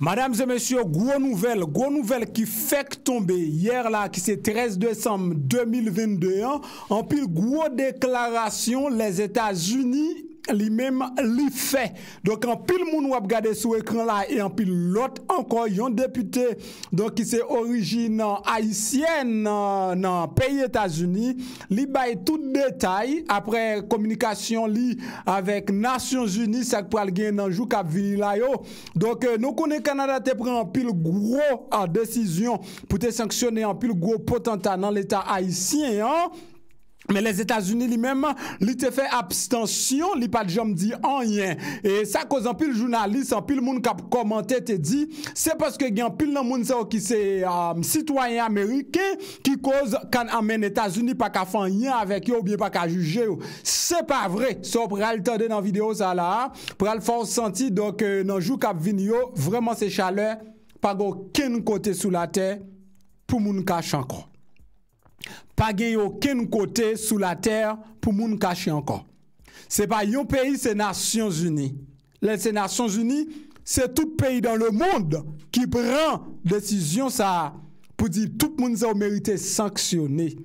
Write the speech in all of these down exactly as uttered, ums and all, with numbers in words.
Mesdames et messieurs, gros nouvelle, gros nouvelle qui fait tomber hier là, qui c'est treize décembre deux mille vingt-deux, hein, en pile gros déclaration, les États-Unis lui-même lui fait. Donc en pile moun wap gade sous écran là et en pile l'autre encore yon député donc qui c'est origine haïtienne dans pays États-Unis, li bay tout détail après communication li avec Nations Unies ça pral gen nan jou k'ap vini là yo. Donc euh, nous connaît Canada te prend en pile gros en décision pour te sanctionner en pile gros potentat dans l'état haïtien, hein? Mais les États-Unis lui-même, lui te fait abstention, lui pas de jambes dit en rien. Et ça cause en pile journaliste, en pile monde qui a commenté te dit, c'est parce que il y a en pile dans monde qui c'est um, citoyen américain qui cause quand amène États-Unis pas qu'à faire rien avec eux ou bien pas qu'à juger. C'est pas vrai. Ça pour aller tendre dans vidéo ça là, pour aller faire sentir donc euh, dans jour qu'a venir vraiment c'est chaleur pas aucun côté sous la terre pour monde cache encore. Pas gagné aucun côté sous la terre pour moun cacher encore. C'est pas un pays, c'est Nations Unies. Les Nations Unies, c'est tout pays dans le monde qui prend décision ça pour dire tout moun ça mérite sanctionner.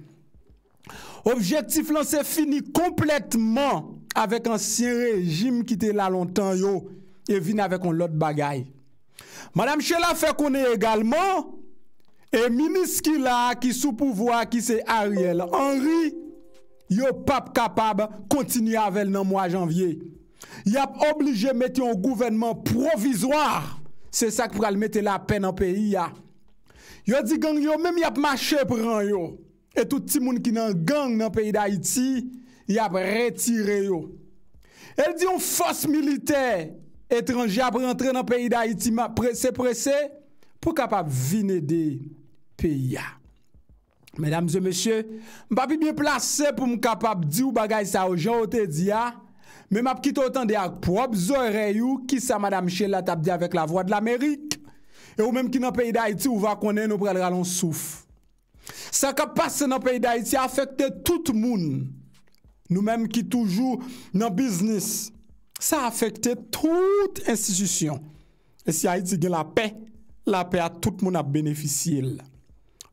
Objectif là c'est fini complètement avec ancien régime qui était là longtemps yo et vient avec un autre bagaille. Madame Chélama fait qu'on est également et ministre qui là, qui sous pouvoir, qui c'est Ariel Henry, yo pas capable de continuer avec le mois janvier. Il a obligé de mettre un gouvernement provisoire. C'est ça qui va mettre la peine en pays. Yo dit gang yo, même y a marché prend yo. Et tout le monde qui est dans gang dans le pays d'Haïti, il a retiré yo. Elle dit une force militaire étrangère pour entrer dans le pays d'Haïti, c'est pressé pour capable venir des pays. Mesdames et messieurs, je ne suis pas bien placé pour me capable dire ou bagay ça aux gens te dit, mais m'a quitte autant de propres oreilles qui ça madame Chélama t'a dit avec la voix de l'Amérique et ou même qui dans pays d'Haïti ou va connaître nous pral ralon souffle. Ça qui passe dans pays d'Haïti affecte tout le monde. Nous-mêmes qui toujours dans business, ça affecte toute institution. Et si Haïti gagne la paix, la paix à tout le monde a bénéficié.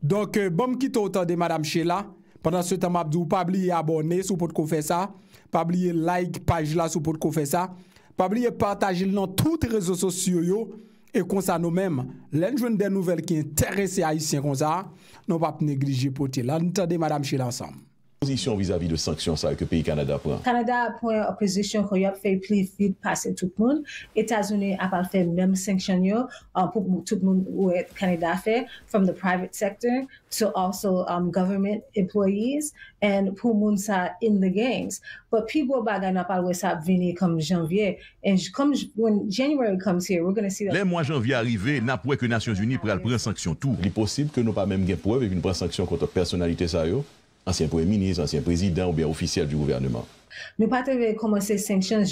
Donc, euh, bon, quitte autant de madame Chélama. Pendant ce temps, Mabdou, pas oublier abonner sous pour qu'on fait ça. Pas oublier like page là sous pour qu'on fait ça. Pas oublier partager dans toutes les réseaux sociaux. Yo, et comme ça, nous-mêmes, l'un jeune des nouvelles qui intéressent les Haïtiens comme ça, nous ne pouvons pas négliger pour te. Là, nous entendons madame Chélama ensemble. Position vis-à-vis de sanctions, ça, que pays Canada prend. Canada prend une position qui a fait plus vite passer tout le monde. États-Unis a fait même sanctions pour tout le monde où Canada fait, from the private sector to also um, government employees and pour monde ça in the games. But people baga n'a pas ça venir comme janvier. And comme when January comes here, we're going to see that. Les mois janvier arrivés, n'a pas que Nations Unies prend sanction tout. Il est possible que nous pas même gain preuve et une prend sanction contre personnalité ça yo. Ancien premier ministre, ancien président ou bien officiel du gouvernement. Nous pas devons commencer sanctions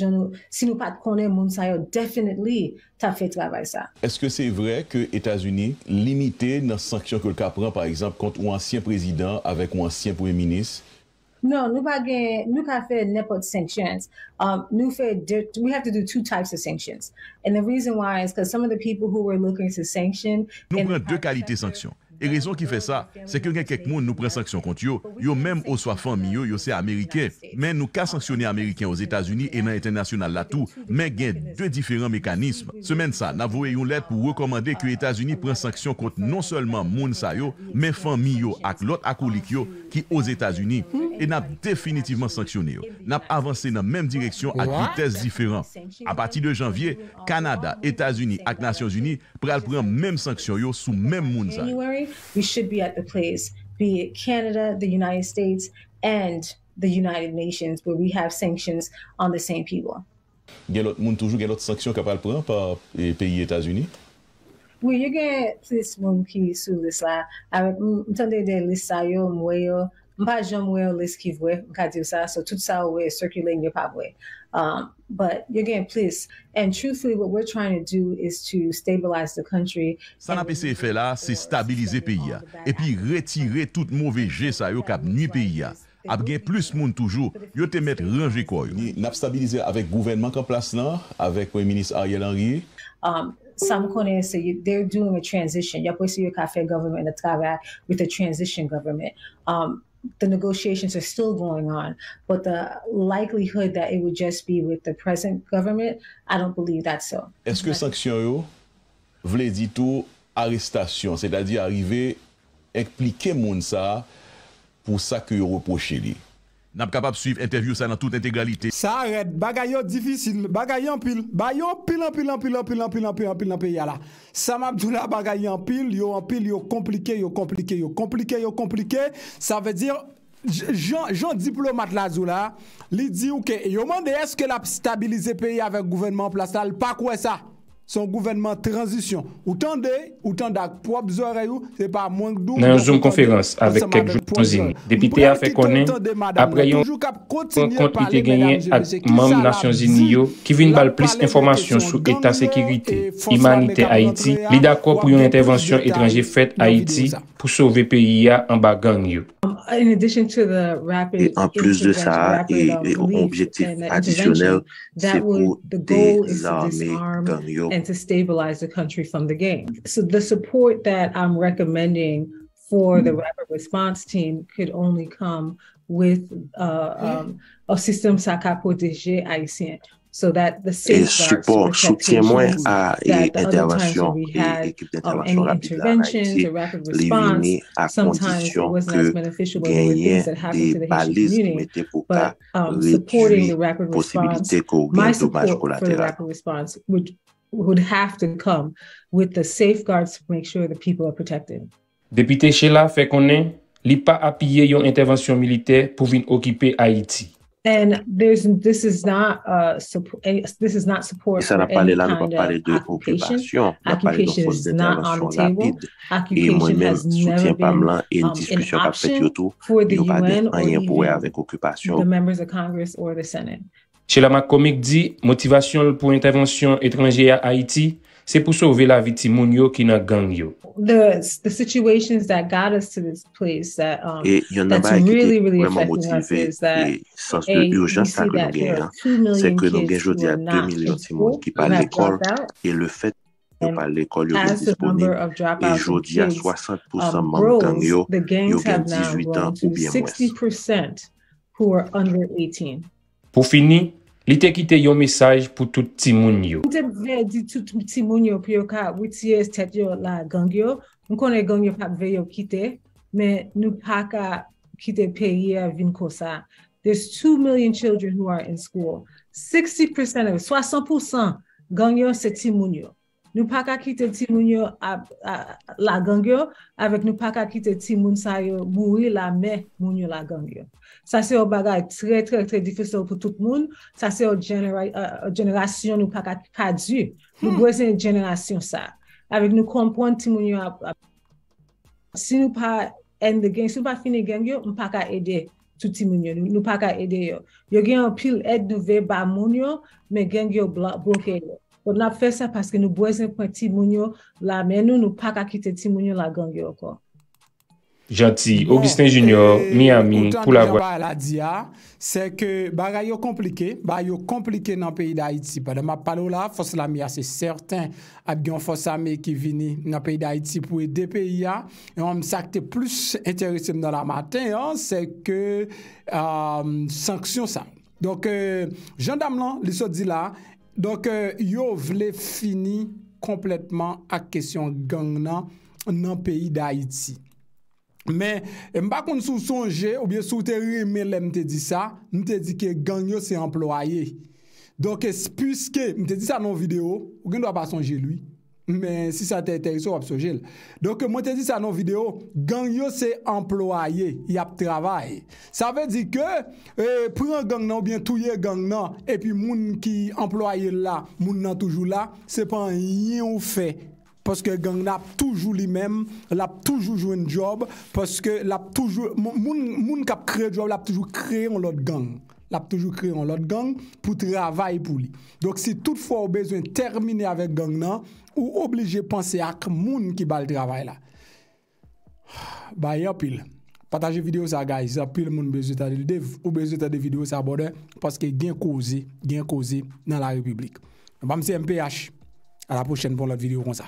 si nous pas connaît monde ça definitely t'a fait travail ça. Est-ce que c'est vrai que États-Unis limité dans sanctions que le cap prend par exemple contre un ancien président avec un ancien premier ministre? Non, nous pas gain, nous pas faire n'importe sanctions. Um, nous fait we have to do two types of sanctions. And the reason why is because some of the people who were looking to sanction. Nous prenons deux qualités sanctions. Et raison qui fait ça, c'est que quelques monde nous prend sanction contre eux. Yo même au soit famille, yo c'est américain, mais nous qu'à sanctionner américain aux États-Unis et dans international là tout, mais gain deux différents mécanismes. Semaine ça, n'a voyé une lettre pour recommander que États-Unis prend sanction contre non seulement monde ça yo, mais famille yo ak l'autre acolyte yo qui aux États-Unis et n'a définitivement sanctionné yo. N'a avancé dans même direction à vitesse différente. À partir de janvier, Canada, États-Unis et Nations Unies pral prendre même sanction yo sous même monde ça. We should be at the place, be it Canada, the United States, and the United Nations, where we have sanctions on the same people. Gen lot moun toujou gen lot sanksyon ka pral pran par pays États-Unis. Oui, you get this moun ki sou lis la. Avec m'tande de lis sa yo mwe yo, m'pa jom mwe yo lis ki vwe, m'ka di sa, so tout sa we circulating yo pa vwe. Um, but you're getting pleased. And truthfully, what we're trying to do is to stabilize the country. Ça n'a pas ces effets là, c'est stabiliser pays et puis retirer tout mauvais jet ça yo cap nuit pays a. A bien plus monde toujours, yo te mettre ranger quoi yo. N'a stabiliser avec gouvernement en place là, avec premier ministre Ariel Henry. Um, some corners say they're doing a transition. Your place, your cafe government, the travail with the transition government. Um, the negotiations are still going on, but the likelihood that it would just be with the present government, I don't believe that so. Est-ce que sanction yo vle di tout arrestation, c'est-à-dire arriver impliquer moun sa pour ça que yo reproché li. N'a pas capable suivre interview ça dans toute intégralité. Ça arrête bagay yo difficile, bagay en pile, bagay en pile en pile en pile en pile en pile en pile en pile en pile là. Ça m'a dit là bagay en pile, yo en pile, yo compliqué, yo compliqué, yo compliqué, yo compliqué, ça veut dire Jean Jean diplomate la zoula, li dit OK, yo demande est-ce que la stabiliser pays avec gouvernement en place là, pas quoi ça. Son gouvernement transition. Ou tendez, ou tendez à propres oreilles, c'est pas moins que douze. Dans une zoom conférence avec quelques jours, député a fait connaître, après yon, compte qui te gagné à membres Nations Unies, qui vient bal plus d'informations sur l'état sécurité, humanité Haïti, li d'accord pour une intervention étrangère faite Haïti pour sauver pays en bas gang. Et en plus de ça, et, et objectif additionnel, c'est pour désarmer gang. And to stabilize the country from the game. So the support that I'm recommending for the rapid response team could only come with uh, um, a system saka protégé haïtien. So that the same support, soutien moins à intervention et équipe d'intervention rapide en Haïti, les unis à condition que gagner des balises qui mettaient pour cas réduire possibilité qu'on ait des dommages collatéraux. Would have to come with the safeguards to make sure the people are protected. Député Chélama fait connaître li pa appuyer yon intervention militaire pour venir occuper Haïti. And there's this is not uh, support. This is not support. Ça n'a pas parlé là, on va parler de occupation, on va parler de force d'intervention rapide. Et moi-même soutien pas blanc et une discussion qu'a fait surtout il va dire rien pour avec occupation. The members of Congress or the Senate. Chélama Comic dit, motivation pour intervention étrangère à Haïti, c'est pour sauver la vie de Mounio qui n'a gagné. The the situations that got us to this place that um that's really really affecting us is that sens de urgence que nous gagnons, c'est que nous gagnons aujourd'hui à deux millions de monde qui partent l'école et le fait de pas l'école disponible et aujourd'hui à soixante pour cent membres gang yo yo ont dix-huit ans ou bien moins. Who are under eighteen. Pour finir, il t'a quitté un message pour tout timoun yo. Dit tout timoun yo pour ka huit years tête yo la gang yo, on connaît gang yo pas veut yo quitter, mais nous pas ka quitter pays vinn comme ça. There's two million children who are in school. sixty percent of soixante pour cent gang yo c'est timoun yo. Nous pas ka quitter timoun yo à la gang yo avec nous pas ka quitter timoun sa yo mourir la mer moun yo la gang yo. Ça c'est un bagage très très très difficile pour tout le monde. Ça c'est une génération nous pas pas dû. Nous voici une génération ça. Avec nous comprendre timounio si nous pas end the game, si nous pas finir gang yo, nous pas qu'à aider tout timounio, nous pas qu'à aider yo. Yo gagne un pile aide nouvelle ba mounio, mais gang yo bloqué. On a fait ça parce que nous voici point timounio la mais nous nous pas qu'à quitter timounio la gang yo encore. Gentil, Augustin bon, Junior, Miami, pour la voix. La dia, c'est que bagay yo compliqué, bagay yo compliqué dans le pays d'Haïti. Pendant ma parole là, force la mia c'est certain, a bien force armée qui vini dans le pays d'Haïti pour aider pays là. Et on me s'acte plus intéressé dans la matin, hein, c'est que euh, sanction ça. Donc euh, gendarme là, les so dit là, donc euh, yo vle fini complètement à question gang nan dans le pays d'Haïti. Mais m'pa kon sou sonje ou bien sou te reme lèm te dit ça, m'te dit que gang yo c'est employé. Donc puisque m'te dit ça dans vidéo, ou gen doit pas songer lui. Mais si ça t'intéresse ou songer. Donc moi te dit ça dans vidéo, gang yo c'est employé, y a travail. Ça veut dire que euh, prend gang nan ou bien touye gang nan et puis moun qui employé là, moun nan toujours là, c'est pas rien ou fait. Parce que gang n'a toujours les mêmes, l'a toujours joué un job, parce que l'a toujours, moun moun qui a créé job, l'a toujours créé un autre gang, l'a toujours créé un autre gang pour travailler pour lui. Donc si toutefois vous besoin de terminer avec gang nan, ou obligé penser à moun qui va le travail là. Bah y'a pile. Partagez vidéo ça guys, y'a pile moun besoin de ou besoin de vidéo ça borde parce que gain causé, gain causé dans la République. Mbam c'est M P H. À la prochaine pour l'autre vidéo comme ça.